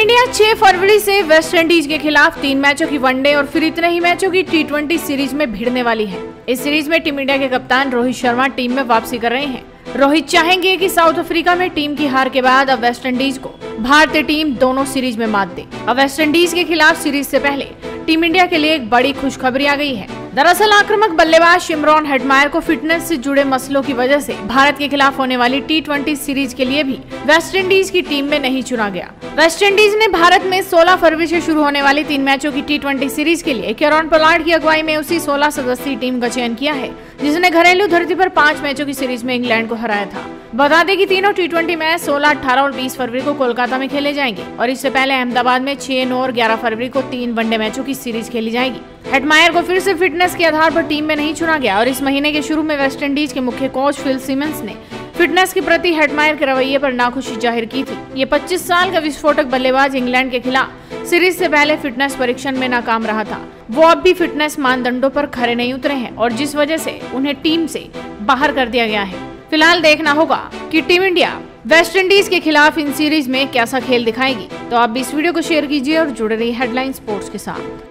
India 6 फरवरी से West Indies के खिलाफ 3 मैचों की वनडे और फिर इतने ही मैचों की टी20 सीरीज में भिड़ने वाली है। इस सीरीज में टीम इंडिया के कप्तान रोहित शर्मा टीम में वापसी कर रहे हैं। रोहित चाहेंगे कि साउथ अफ्रीका में टीम की हार के बाद अब वेस्टइंडीज को भारतीय टीम दोनों सीरीज में मात दे। अब वेस्टइंडीज के खिलाफ सीरीज से पहले टीम इंडिया के लिए एक बड़ी खुशखबरी आ गई है। दरअसल आक्रामक बल्लेबाज शिमरोन हेटमायर को फिटनेस से जुड़े मसलों की वजह से भारत के खिलाफ होने वाली टी20 सीरीज के लिए भी वेस्टइंडीज की टीम में नहीं चुना गया। वेस्टइंडीज ने भारत में 16 फरवरी से शुरू होने वाली 3 मैचों की टी20 सीरीज के लिए केरोन पलाड़ की अगुवाई में उसी 16 सदस्यीय टीम का चयन किया है जिसने घरेलू धरती पर 5 मैचों की सीरीज में इंग्लैंड को हराया था। बता दें कि तीनों टी20 मैच 16, 18 और 20 फरवरी को कोलकाता में खेले जाएंगे और इससे पहले अहमदाबाद में 6, 9 और 11 फरवरी को 3 वनडे मैचों की सीरीज खेली जाएगी। हेटमायर को फिर से फिटनेस के आधार पर टीम में नहीं चुना गया और इस महीने के शुरू में वेस्टइंडीज के मुख्य कोच फिल सीमेंस ने फिटनेस के प्रति हेटमायर के रवैये पर नाखुशी जाहिर की थी। ये 25 साल का विस्फोटक बल्लेबाज इंग्लैंड के खिलाफ सीरीज से पहले फिटनेस परीक्षण में नाकाम रहा था। वो अब भी फिटनेस मानदंडों पर खरे नहीं उतरे हैं और जिस वजह से उन्हें टीम से बाहर कर दिया गया है। फिलहाल देखना होगा कि टीम इंडिया वेस्टइंडीज के खिलाफ इन सीरीज में कैसा खेल दिखाएगी। तो आप इस वीडियो को शेयर कीजिए और जुड़े रहिए हेडलाइन स्पोर्ट्स के साथ।